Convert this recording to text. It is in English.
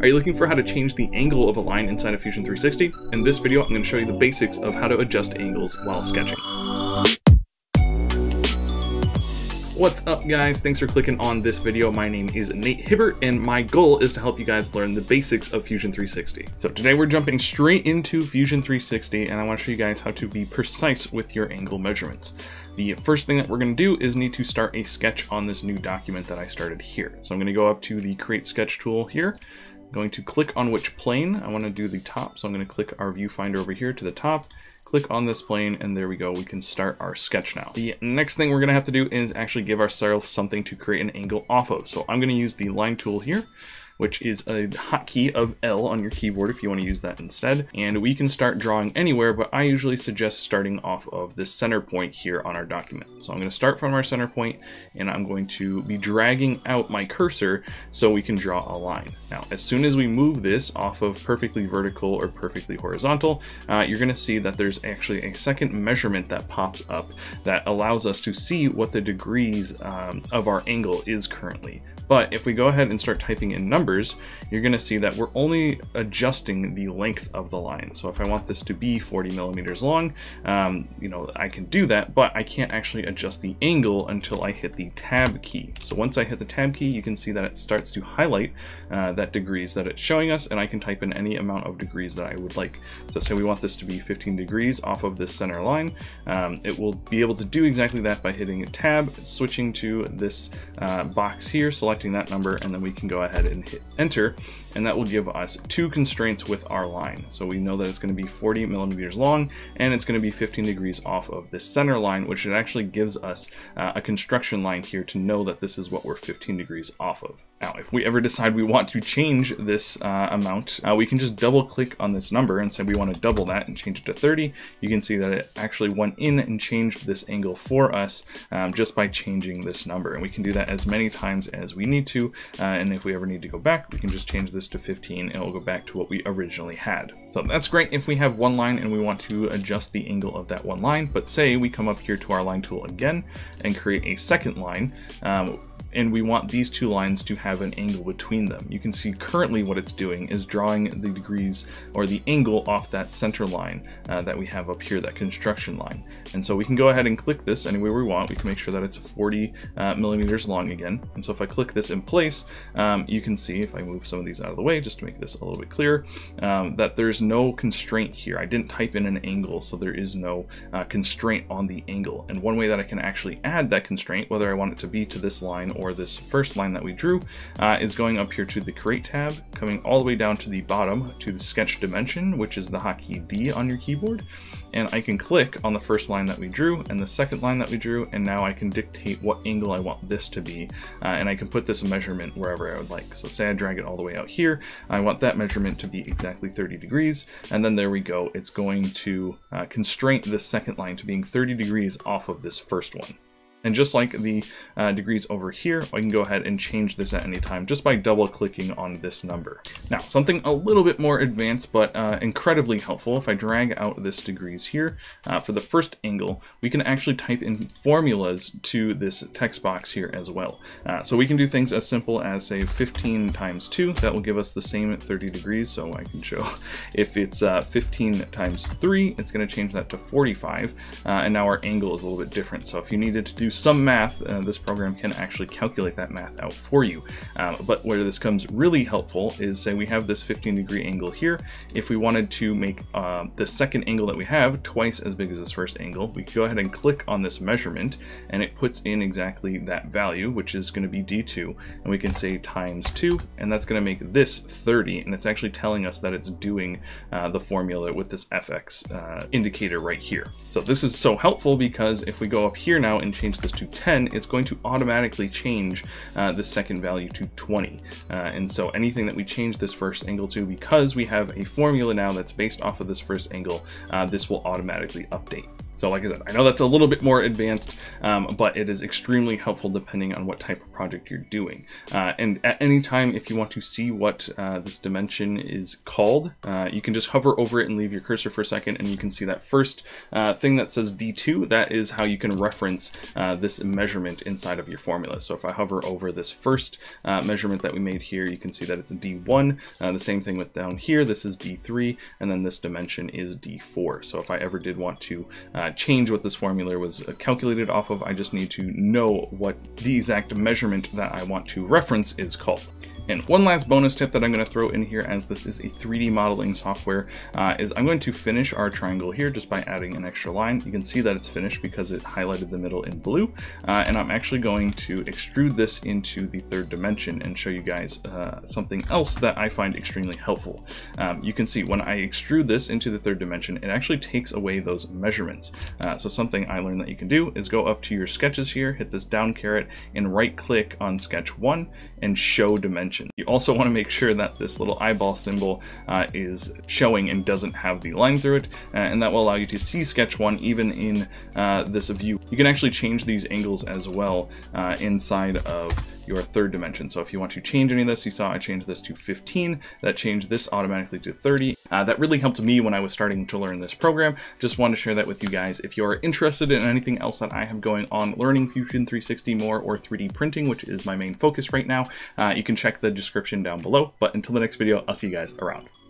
Are you looking for how to change the angle of a line inside of Fusion 360? In this video, I'm going to show you the basics of how to adjust angles while sketching. What's up, guys? Thanks for clicking on this video. My name is Nate Hibbert, and my goal is to help you guys learn the basics of Fusion 360. So today we're jumping straight into Fusion 360, and I want to show you guys how to be precise with your angle measurements. The first thing that we're going to do is need to start a sketch on this new document that I started here. So I'm going to go up to the Create Sketch tool here. I'm going to click on which plane. I want to do the top, so I'm going to click our viewfinder over here to the top. Click on this plane, and there we go. We can start our sketch now. The next thing we're going to have to do is actually give ourselves something to create an angle off of. So I'm going to use the line tool here, which is a hotkey of L on your keyboard if you want to use that instead. And we can start drawing anywhere, but I usually suggest starting off of the center point here on our document. So I'm going to start from our center point, and I'm going to be dragging out my cursor so we can draw a line. Now, as soon as we move this off of perfectly vertical or perfectly horizontal, you're going to see that there's actually a second measurement that pops up that allows us to see what the degrees of our angle is currently. But if we go ahead and start typing in numbers, you're going to see that we're only adjusting the length of the line. So if I want this to be 40 millimeters long, I can do that, but I can't actually adjust the angle until I hit the tab key. So once I hit the tab key, you can see that it starts to highlight that degrees that it's showing us, and I can type in any amount of degrees that I would like. So say we want this to be 15 degrees off of this center line. It will be able to do exactly that by hitting a tab, switching to this box here, selecting that number, and then we can go ahead and hit enter, and that will give us two constraints with our line. So we know that it's going to be 40 millimeters long, and it's going to be 15 degrees off of the center line, which it actually gives us a construction line here to know that this is what we're 15 degrees off of. Now, if we ever decide we want to change this amount, we can just double click on this number and say we want to double that and change it to 30. You can see that it actually went in and changed this angle for us just by changing this number. And we can do that as many times as we need to. And if we ever need to go back, we can just change this to 15 and it'll go back to what we originally had. So that's great if we have one line and we want to adjust the angle of that one line. But say we come up here to our line tool again and create a second line. And we want these two lines to have an angle between them. You can see currently what it's doing is drawing the degrees or the angle off that center line that we have up here, that construction line. And so we can go ahead and click this anywhere we want. We can make sure that it's 40 millimeters long again. And so if I click this in place, you can see, if I move some of these out of the way just to make this a little bit clearer, that there's no constraint here. I didn't type in an angle, so there is no constraint on the angle. And one way that I can actually add that constraint, whether I want it to be to this line or this first line that we drew, is going up here to the Create tab, coming all the way down to the bottom to the Sketch Dimension, which is the hotkey D on your keyboard. And I can click on the first line that we drew and the second line that we drew, and now I can dictate what angle I want this to be, and I can put this measurement wherever I would like. So say I drag it all the way out here, I want that measurement to be exactly 30 degrees, and then there we go. It's going to constrain this second line to being 30 degrees off of this first one. And just like the degrees over here, I can go ahead and change this at any time just by double clicking on this number. Now, something a little bit more advanced, but incredibly helpful. If I drag out this degrees here for the first angle, we can actually type in formulas to this text box here as well. So we can do things as simple as, say, 15 times 2. That will give us the same 30 degrees. So I can show if it's 15 times 3, it's going to change that to 45. And now our angle is a little bit different. So if you needed to do some math, this program can actually calculate that math out for you. But where this comes really helpful is, say we have this 15 degree angle here. If we wanted to make the second angle that we have twice as big as this first angle, we could go ahead and click on this measurement, and it puts in exactly that value, which is going to be D2, and we can say times 2, and that's going to make this 30, and it's actually telling us that it's doing the formula with this FX indicator right here. So this is so helpful because if we go up here now and change the to 10, it's going to automatically change the second value to 20. And so anything that we change this first angle to, because we have a formula now that's based off of this first angle, this will automatically update. So like I said, I know that's a little bit more advanced, but it is extremely helpful depending on what type of project you're doing. And at any time, if you want to see what this dimension is called, you can just hover over it and leave your cursor for a second, and you can see that first thing that says D2. That is how you can reference this measurement inside of your formula. So if I hover over this first measurement that we made here, you can see that it's D1. The same thing with down here. This is D3, and then this dimension is D4. So if I ever did want to change what this formula was calculated off of, I just need to know what the exact measurement that I want to reference is called. And one last bonus tip that I'm going to throw in here, as this is a 3D modeling software, is I'm going to finish our triangle here just by adding an extra line. You can see that it's finished because it highlighted the middle in blue. And I'm actually going to extrude this into the third dimension and show you guys something else that I find extremely helpful. You can see when I extrude this into the third dimension, it actually takes away those measurements. So something I learned that you can do is go up to your sketches here, hit this down caret, and right click on sketch one and show dimension. You also want to make sure that this little eyeball symbol is showing and doesn't have the line through it, and that will allow you to see sketch one even in this view. You can actually change these angles as well inside of your third dimension. So if you want to change any of this, you saw I changed this to 15, that changed this automatically to 30. That really helped me when I was starting to learn this program. Just want to share that with you guys. If you're interested in anything else that I have going on, learning Fusion 360 more or 3D printing, which is my main focus right now, you can check the description down below. But until the next video, I'll see you guys around.